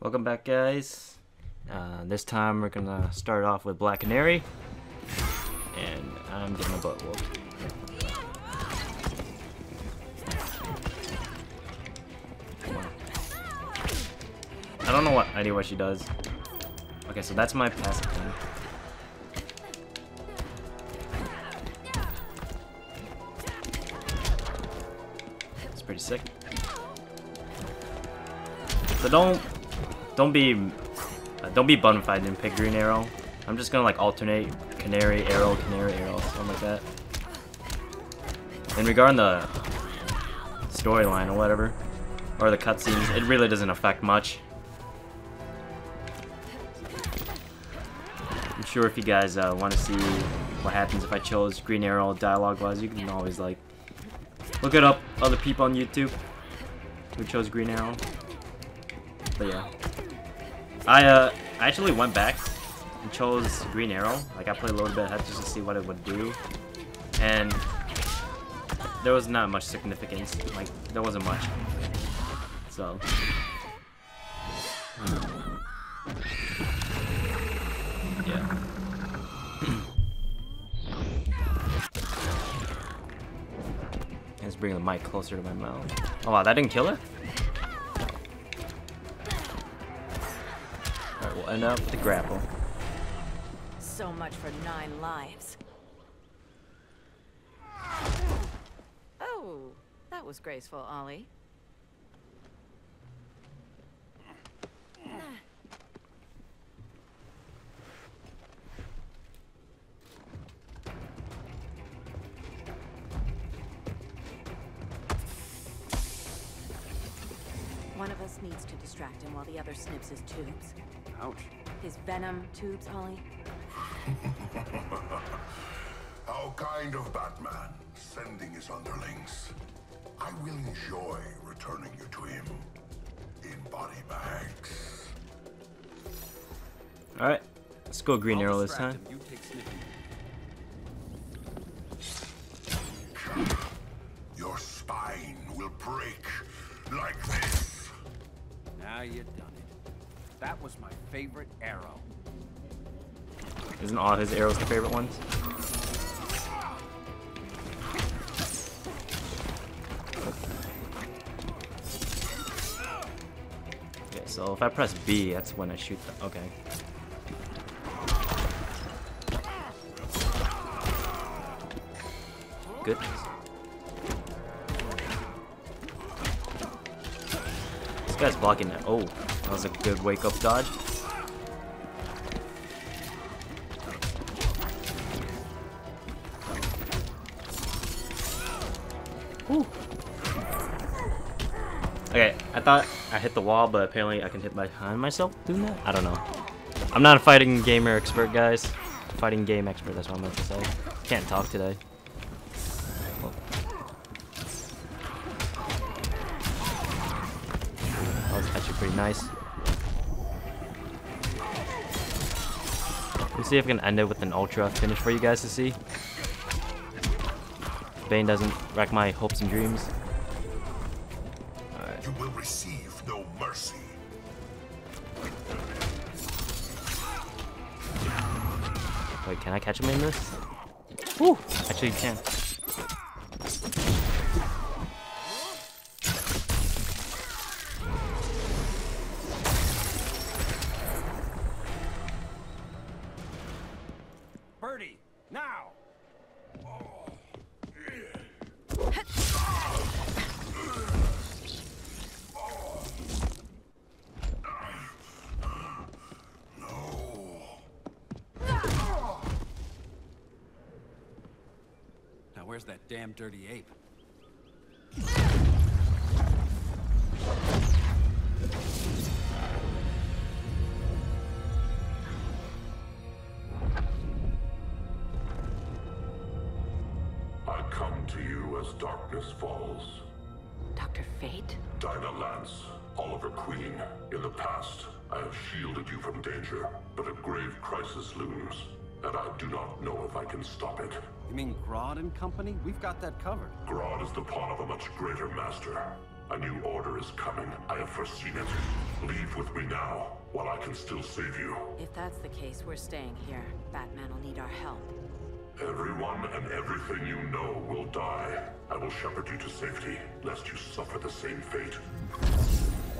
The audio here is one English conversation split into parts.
Welcome back, guys. This time we're gonna start off with Black Canary, and I'm getting a butt whooped. I don't know what idea what she does. Okay, so that's my passive thing. It's pretty sick. So don't be button if I didn't pick Green Arrow. I'm just gonna like alternate Canary Arrow, something like that. In regarding the storyline or whatever, or the cutscenes, it really doesn't affect much. I'm sure if you guys want to see what happens if I chose Green Arrow dialogue-wise, you can always like look it up, other people on YouTube who chose Green Arrow. But yeah, I actually went back and chose Green Arrow. Like I played a little bit ahead just to see what it would do, and there was not much significance. Like there wasn't much. So yeah. Let's bring the mic closer to my mouth. Oh wow, that didn't kill her? We'll end up with the grapple. So much for 9 lives. Oh, that was graceful, Ollie. One of us needs to distract him while the other snips his tubes. Ouch. His venom tubes, Ollie. How kind of Batman, sending his underlings. I will enjoy returning you to him in body bags. Alright, let's go Green Arrow this time. You take Snippy. Your spine will break like this. Now you're done. That was my favorite arrow. Isn't all his arrows the favorite ones? Okay, so if I press B, that's when I shoot the... Okay. Good. This guy's blocking that. Oh. That was a good wake-up dodge. Ooh. Okay, I thought I hit the wall, but apparently I can hit behind myself doing that? I don't know. I'm not a fighting gamer expert, guys. Fighting game expert, that's what I meant to say. Can't talk today. That was actually pretty nice. Let's see if I can end it with an ultra finish for you guys to see. Bane doesn't wreck my hopes and dreams. Alright. You will receive no mercy. Wait, can I catch him in this? Woo! Actually, you can. Where's that damn dirty ape? I come to you as darkness falls. Dr. Fate? Dinah Lance, Oliver Queen. In the past, I have shielded you from danger, but a grave crisis looms, and I do not know if I can stop it. You mean Grodd and company? We've got that covered. Grodd is the pawn of a much greater master. A new order is coming. I have foreseen it. Leave with me now, while I can still save you. If that's the case, we're staying here. Batman will need our help. Everyone and everything you know will die. I will shepherd you to safety, lest you suffer the same fate.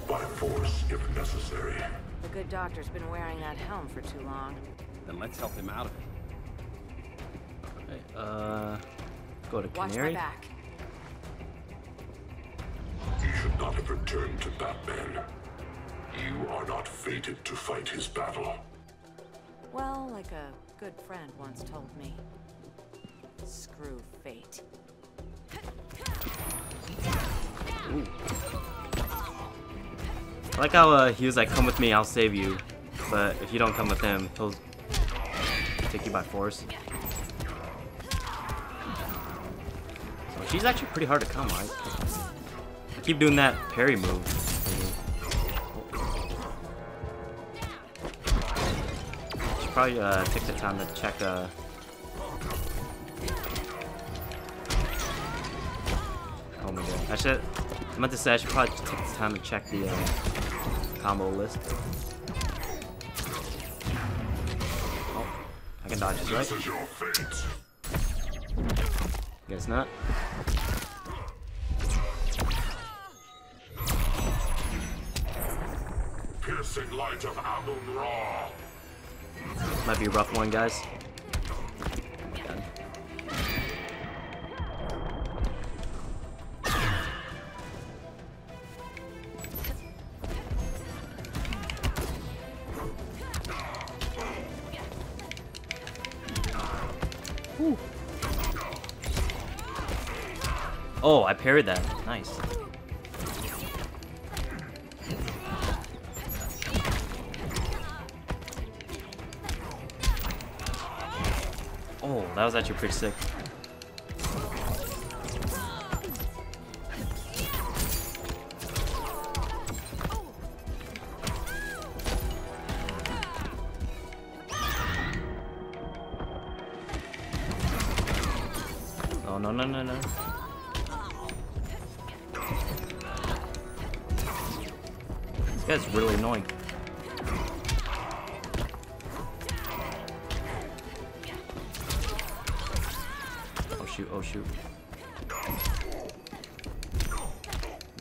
By force, if necessary. The good doctor's been wearing that helm for too long. Then let's help him out of it. Okay, go to Canary. Watch my back. You should not have returned to Batman. You are not fated to fight his battle. Well, like a good friend once told me. Screw fate. Ooh. I like how he was like, come with me, I'll save you. But if you don't come with him, he'll take you by force. So she's actually pretty hard to come, right? I keep doing that parry move. Probably take the time to check oh my god. I meant to say I should probably take the time to check the combo list. Oh, I can dodge this, right? This is your fate. Guess not. Piercing light of Amun-Ra. Might be a rough one, guys. Ooh. Oh, I parried that. Nice. Oh, that was actually pretty sick. Oh, no, no, no, no. This guy's really annoying. Oh shoot.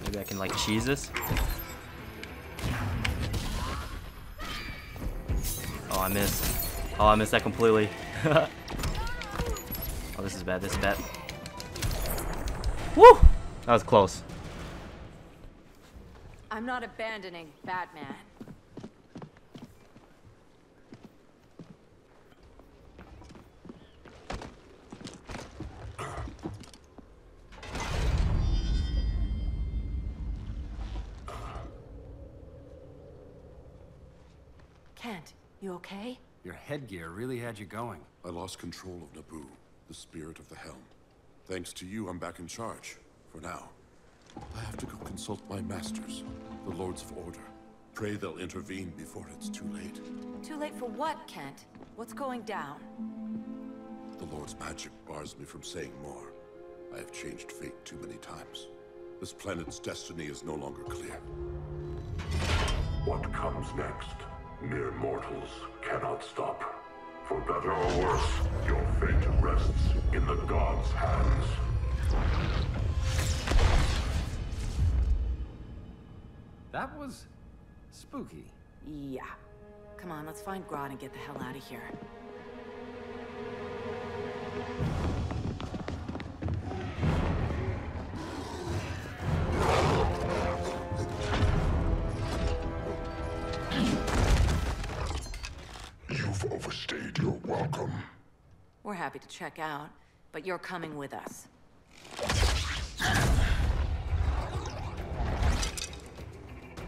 Maybe I can like cheese this. Oh, I missed. Oh, I missed that completely. Oh, this is bad. This is bad. Woo! That was close. I'm not abandoning Batman. You okay? Your headgear really had you going. I lost control of Naboo, the spirit of the helm. Thanks to you, I'm back in charge, for now. I have to go consult my masters, the Lords of Order. Pray they'll intervene before it's too late. Too late for what, Kent? What's going down? The Lord's magic bars me from saying more. I have changed fate too many times. This planet's destiny is no longer clear. What comes next? Mere mortals cannot stop. For better or worse, your fate rests in the gods' hands. That was spooky. Yeah. Come on, let's find Grodd and get the hell out of here. We're happy to check out, but you're coming with us.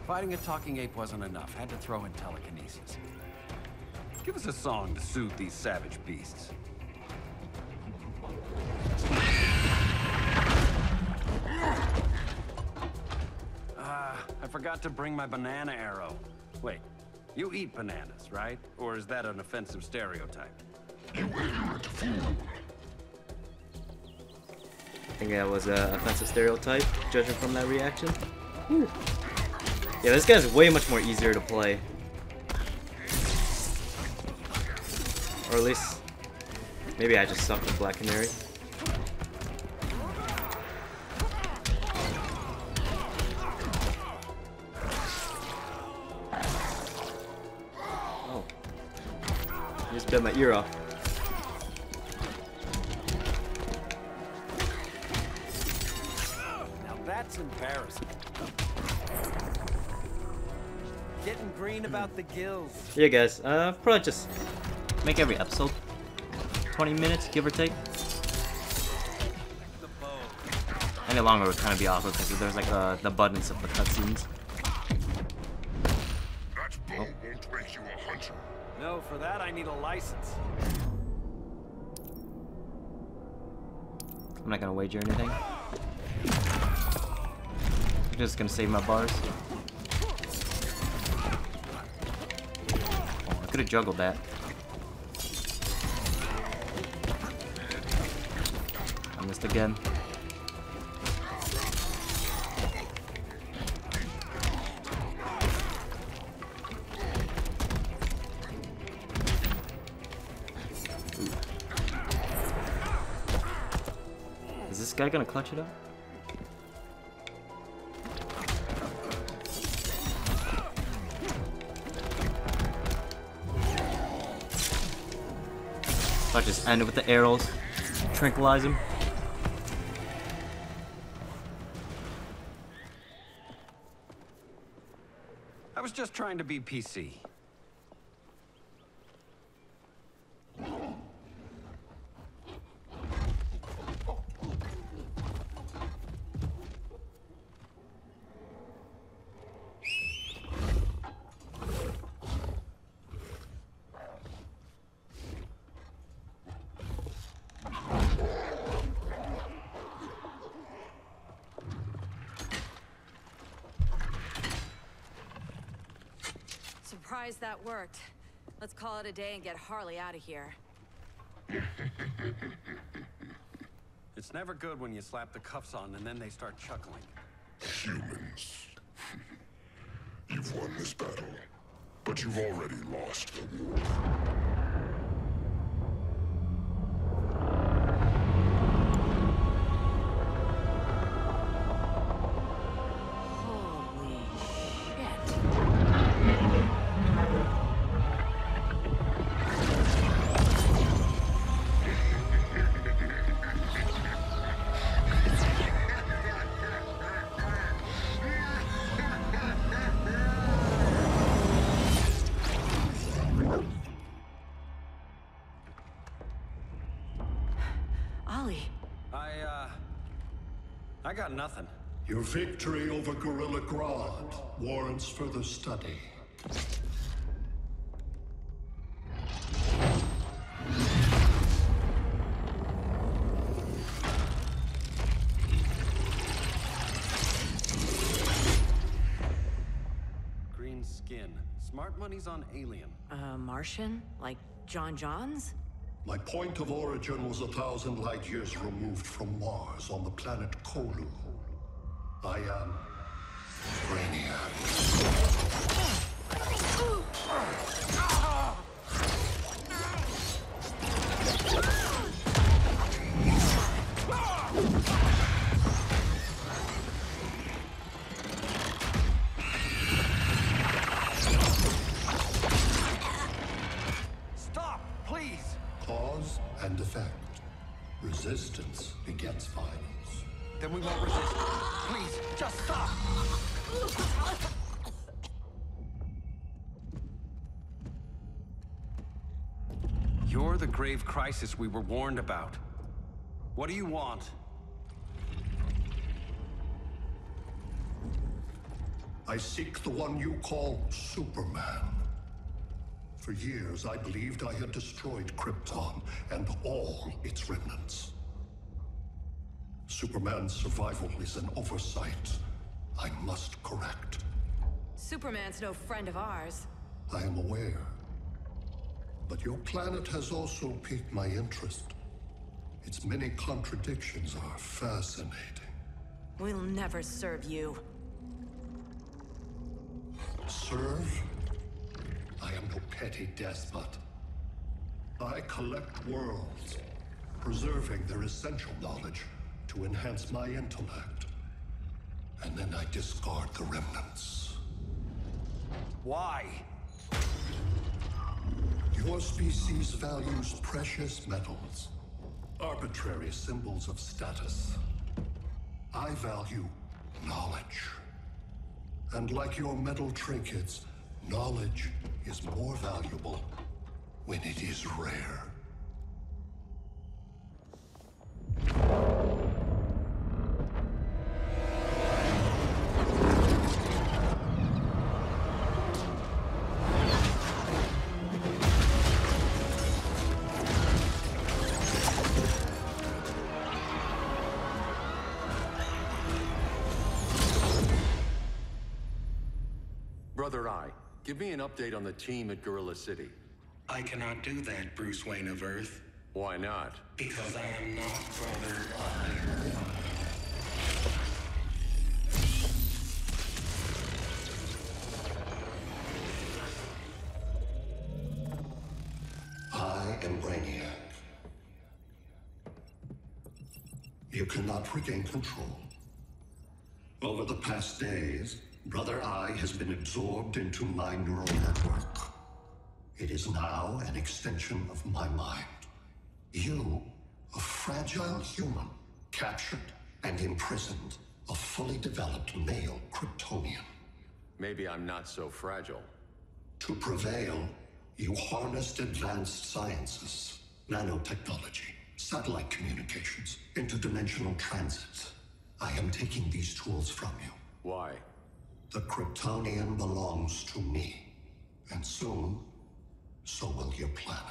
Fighting a talking ape wasn't enough. Had to throw in telekinesis. Give us a song to soothe these savage beasts. I forgot to bring my banana arrow. Wait, you eat bananas, right? Or is that an offensive stereotype? You ignorant fool. I think that was an offensive stereotype, judging from that reaction. Ooh. Yeah, this guy's way much more easier to play. Or at least, maybe I just suck with Black Canary. Oh. I just bit my ear off. Now that's embarrassing. Getting green about the gills. Yeah, guys, probably just make every episode 20 minutes, give or take. Any longer would kind of be awkward because there's like the buttons of the cutscenes. That bow won't make you a hunter. No, for that I need a license. I'm not gonna wager anything. I'm just gonna save my bars. Oh, I could have juggled that. Again. Is this guy gonna clutch it up? So I just end it with the arrows, tranquilize him. Just trying to be PC. That worked. Let's call it a day and get Harley out of here. It's never good when you slap the cuffs on and then they start chuckling. Humans. You've won this battle, but you've already lost the war. I got nothing. Your victory over Gorilla Grodd warrants further study. Green skin. Smart money's on alien. Martian? Like John Johns? My point of origin was 1,000 light years removed from Mars on the planet Kolu. I am Brainiac. Resistance begets violence. Then we won't resist. Please, just stop! You're the grave crisis we were warned about. What do you want? I seek the one you call Superman. For years, I believed I had destroyed Krypton and all its remnants. Superman's survival is an oversight I must correct. Superman's no friend of ours. I am aware. But your planet has also piqued my interest. Its many contradictions are fascinating. We'll never serve you. serve. I am no petty despot. I collect worlds, preserving their essential knowledge to enhance my intellect. And then I discard the remnants. Why? Your species values precious metals, arbitrary symbols of status. I value knowledge. And like your metal trinkets, knowledge is more valuable when it is rare. Brother Eye, give me an update on the team at Gorilla City. I cannot do that, Bruce Wayne of Earth. Why not? Because I am not Brother Eye. I am Brainiac. You cannot regain control. Over the past days, Brother Eye has been absorbed into my neural network. It is now an extension of my mind. You, a fragile human, captured and imprisoned, a fully developed male Kryptonian. Maybe I'm not so fragile. To prevail, you harnessed advanced sciences, nanotechnology, satellite communications, interdimensional transits. I am taking these tools from you. Why? The Kryptonian belongs to me, and soon, so will your planet.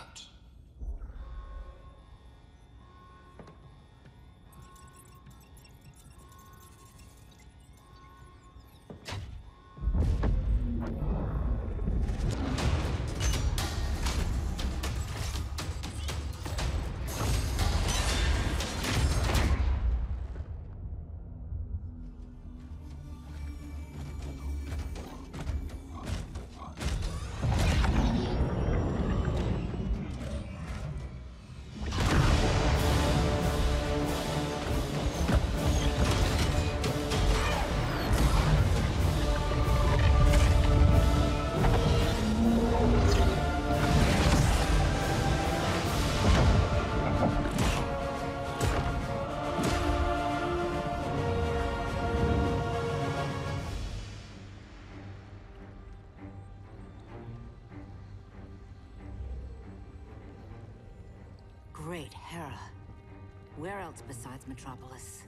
Where else besides Metropolis?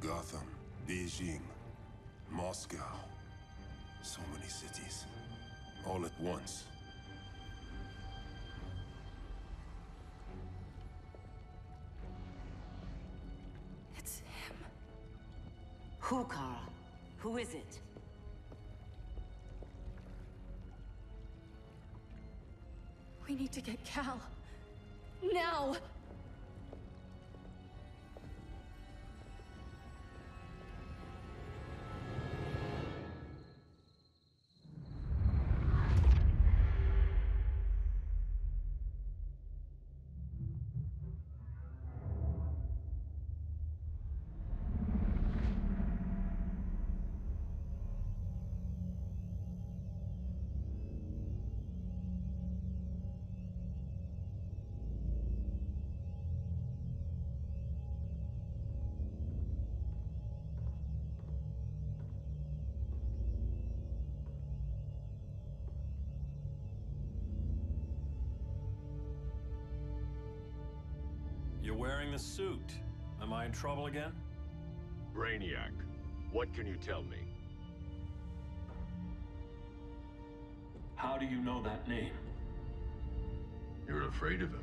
Gotham, Beijing, Moscow. So many cities, all at once. It's him. Who, Kara? Who is it? We need to get Cal. Now! You're wearing a suit. Am I in trouble again? Brainiac, what can you tell me? How do you know that name? You're afraid of him.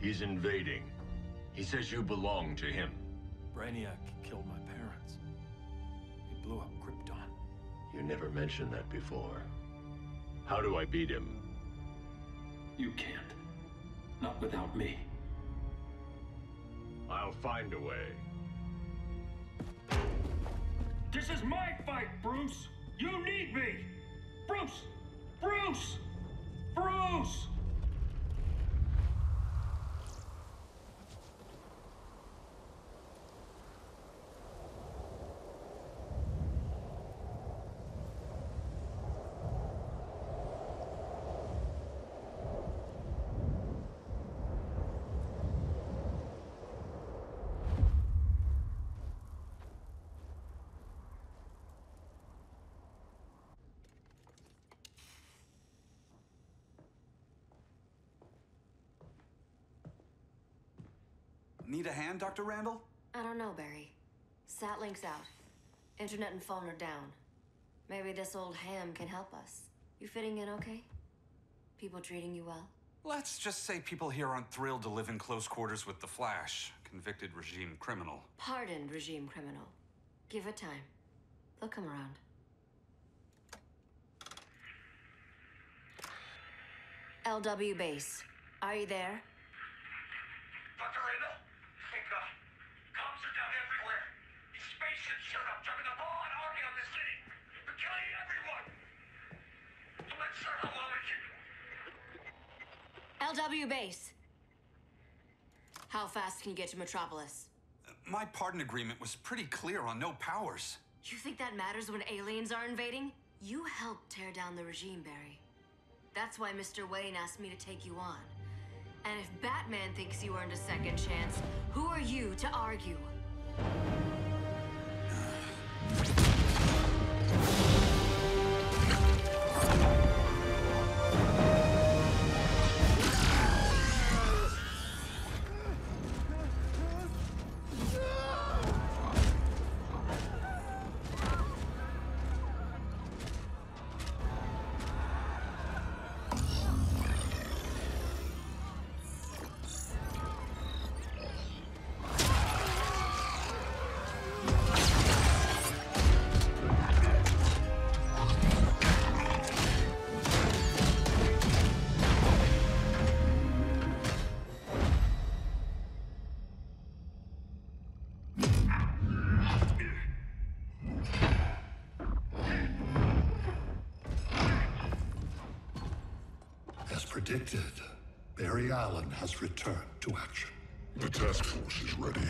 He's invading. He says you belong to him. Brainiac killed my parents. He blew up Krypton. You never mentioned that before. How do I beat him? You can't. Not without me. I'll find a way. This is my fight, Bruce! You need me! Bruce! Bruce! Bruce! Need a hand, Dr. Randall? I don't know, Barry. Sat link's out. Internet and phone are down. Maybe this old ham can help us. You fitting in okay? People treating you well? Let's just say people here aren't thrilled to live in close quarters with the Flash. Convicted regime criminal. Pardoned regime criminal. Give it time. They'll come around. LW base. Are you there? Dr. Randall? Thank God. Comms are down everywhere. These spaceships showed up, dropping a bomb and army on the city. They're killing everyone. So let's start along with you. LW base. How fast can you get to Metropolis? My pardon agreement was pretty clear on no powers. You think that matters when aliens are invading? You helped tear down the regime, Barry. That's why Mr. Wayne asked me to take you on. And if Batman thinks you earned a second chance, who are you to argue? Predicted, Barry Allen has returned to action. The task force is ready.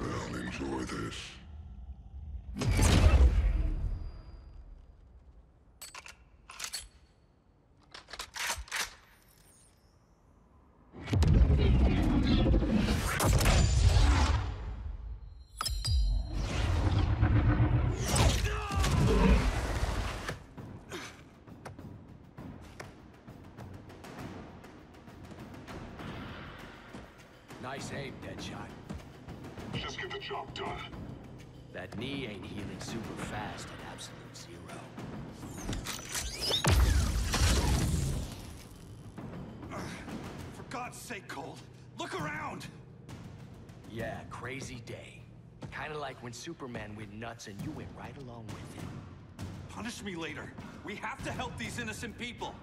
They'll enjoy this. Nice aim, Deadshot. Just get the job done. That knee ain't healing super fast at absolute zero. For God's sake, Cole, look around! Yeah, crazy day. Kinda like when Superman went nuts and you went right along with him. Punish me later. We have to help these innocent people.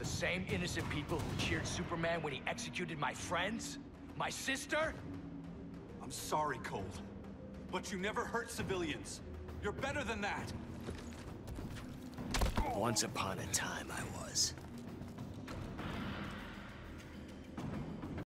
The same innocent people who cheered Superman when he executed my friends? My sister? I'm sorry, Cole, but you never hurt civilians. You're better than that. Once upon a time, I was.